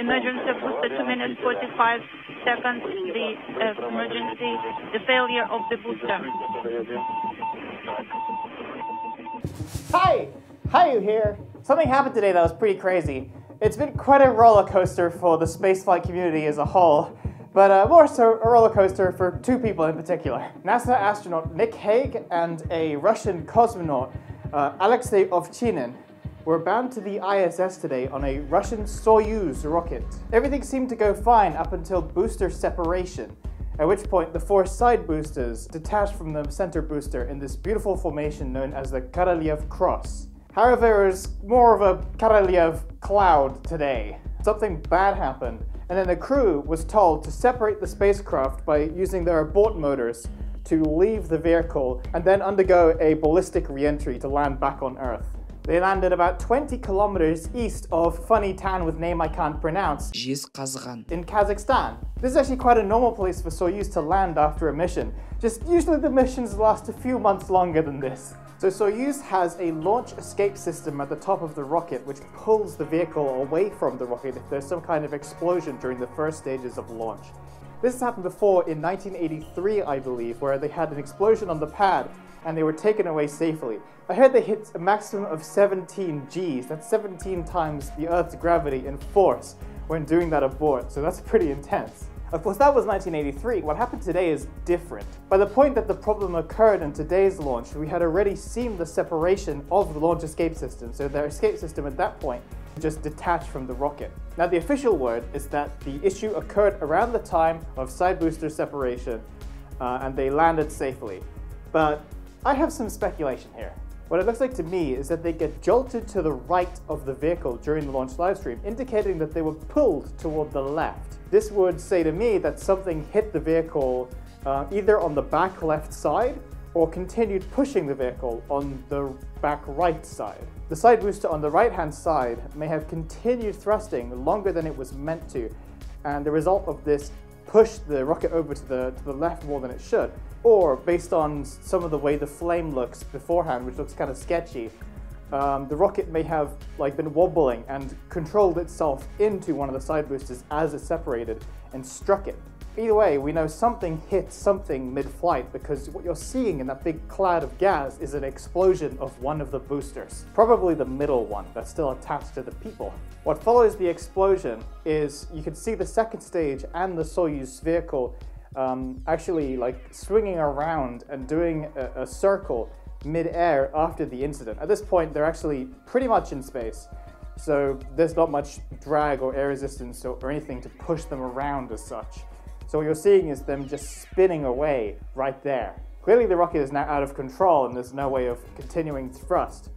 emergency was at 2 minutes 45 seconds. The emergency, the failure of the booster. Hi, Hiyu here. Something happened today that was pretty crazy. It's been quite a roller coaster for the spaceflight community as a whole, but more so a roller coaster for two people in particular: NASA astronaut Nick Hague and a Russian cosmonaut, Alexey Ovchinin. We're bound to the ISS today on a Russian Soyuz rocket. Everything seemed to go fine up until booster separation, at which point the four side boosters detached from the center booster in this beautiful formation known as the Korolev Cross. However, it was more of a Korolev cloud today. Something bad happened, and then the crew was told to separate the spacecraft by using their abort motors to leave the vehicle and then undergo a ballistic re-entry to land back on Earth. They landed about 20 kilometers east of funny town with name I can't pronounce, Zhezqazghan, in Kazakhstan. This is actually quite a normal place for Soyuz to land after a mission. Just usually the missions last a few months longer than this. So Soyuz has a launch escape system at the top of the rocket which pulls the vehicle away from the rocket if there's some kind of explosion during the first stages of launch. This has happened before in 1983, I believe, where they had an explosion on the pad and they were taken away safely. I heard they hit a maximum of 17 Gs, that's 17 times the Earth's gravity and force when doing that abort, so that's pretty intense. Of course, that was 1983. What happened today is different. By the point that the problem occurred in today's launch, we had already seen the separation of the launch escape system, so their escape system at that point just detached from the rocket. Now, the official word is that the issue occurred around the time of side booster separation, and they landed safely. But I have some speculation here. What it looks like to me is that they get jolted to the right of the vehicle during the launch livestream, indicating that they were pulled toward the left. This would say to me that something hit the vehicle either on the back left side or continued pushing the vehicle on the back right side. The side booster on the right-hand side may have continued thrusting longer than it was meant to, and the result of this pushed the rocket over to the left more than it should. Or, based on some of the way the flame looks beforehand, which looks kind of sketchy, the rocket may have been wobbling and controlled itself into one of the side boosters as it separated and struck it. Either way, we know something hit something mid-flight, because what you're seeing in that big cloud of gas is an explosion of one of the boosters, probably the middle one that's still attached to the people. What follows the explosion is you can see the second stage and the Soyuz vehicle actually swinging around and doing a circle mid-air after the incident. At this point, they're actually pretty much in space, so there's not much drag or air resistance or anything to push them around as such. So what you're seeing is them just spinning away right there. Clearly the rocket is now out of control and there's no way of continuing thrust.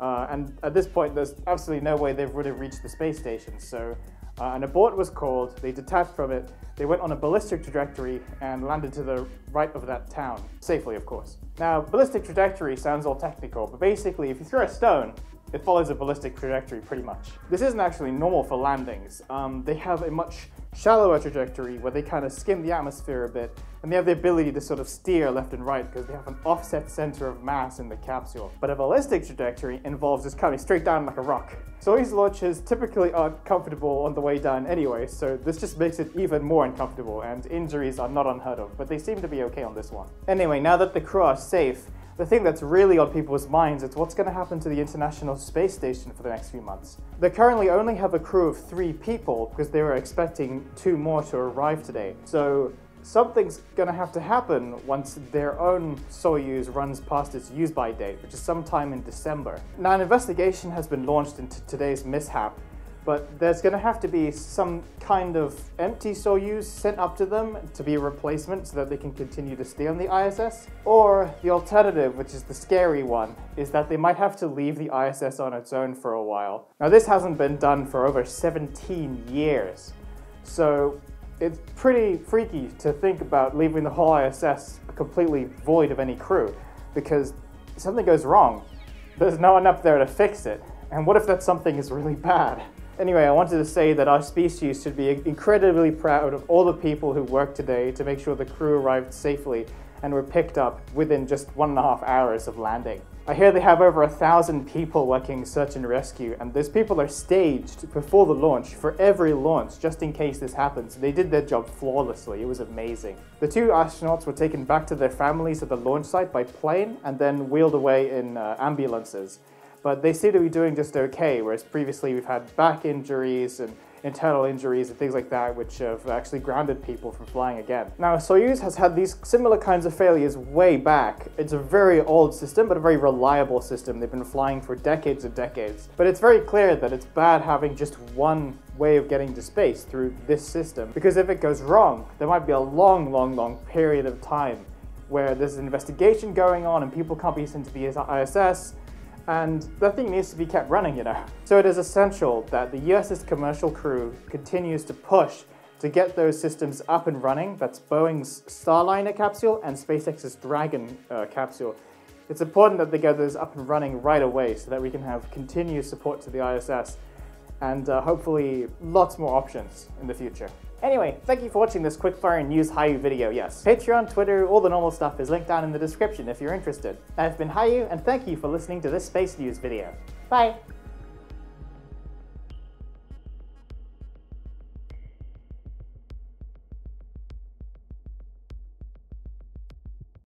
And at this point, there's absolutely no way they would have reached the space station, so an abort was called, they detached from it, they went on a ballistic trajectory and landed to the right of that town, safely of course. Now, ballistic trajectory sounds all technical, but basically if you throw a stone, it follows a ballistic trajectory pretty much. This isn't actually normal for landings. They have a much shallower trajectory where they kind of skim the atmosphere a bit, and they have the ability to sort of steer left and right because they have an offset center of mass in the capsule. But a ballistic trajectory involves just coming straight down like a rock. Soyuz launches typically aren't comfortable on the way down anyway, so this just makes it even more uncomfortable, and injuries are not unheard of, but they seem to be okay on this one. Anyway, now that the crew are safe, the thing that's really on people's minds is what's going to happen to the International Space Station for the next few months. They currently only have a crew of 3 people because they were expecting 2 more to arrive today. So something's going to have to happen once their own Soyuz runs past its use-by date, which is sometime in December. Now, an investigation has been launched into today's mishap, but there's going to have to be some kind of empty Soyuz sent up to them to be a replacement so that they can continue to stay on the ISS. Or the alternative, which is the scary one, is that they might have to leave the ISS on its own for a while. Now, this hasn't been done for over 17 years, so it's pretty freaky to think about leaving the whole ISS completely void of any crew, because if something goes wrong, there's no one up there to fix it. And what if that something is really bad? Anyway, I wanted to say that our species should be incredibly proud of all the people who worked today to make sure the crew arrived safely and were picked up within just 1.5 hours of landing. I hear they have over 1,000 people working search and rescue, and those people are staged before the launch for every launch, just in case this happens. They did their job flawlessly. It was amazing. The two astronauts were taken back to their families at the launch site by plane and then wheeled away in ambulances. But they seem to be doing just okay, whereas previously we've had back injuries and internal injuries and things like that, which have actually grounded people from flying again. Now, Soyuz has had these similar kinds of failures way back. It's a very old system, but a very reliable system. They've been flying for decades and decades. But it's very clear that it's bad having just one way of getting to space through this system, because if it goes wrong, there might be a long period of time where there's an investigation going on and people can't be sent to the ISS, and that thing needs to be kept running, you know. So it is essential that the ISS commercial crew continues to push to get those systems up and running. That's Boeing's Starliner capsule and SpaceX's Dragon capsule. It's important that they get those up and running right away so that we can have continued support to the ISS and hopefully lots more options in the future. Anyway, thank you for watching this quickfire news Hiyu video. Yes, Patreon, Twitter, all the normal stuff is linked down in the description if you're interested. I've been Hiyu, and thank you for listening to this space news video. Bye!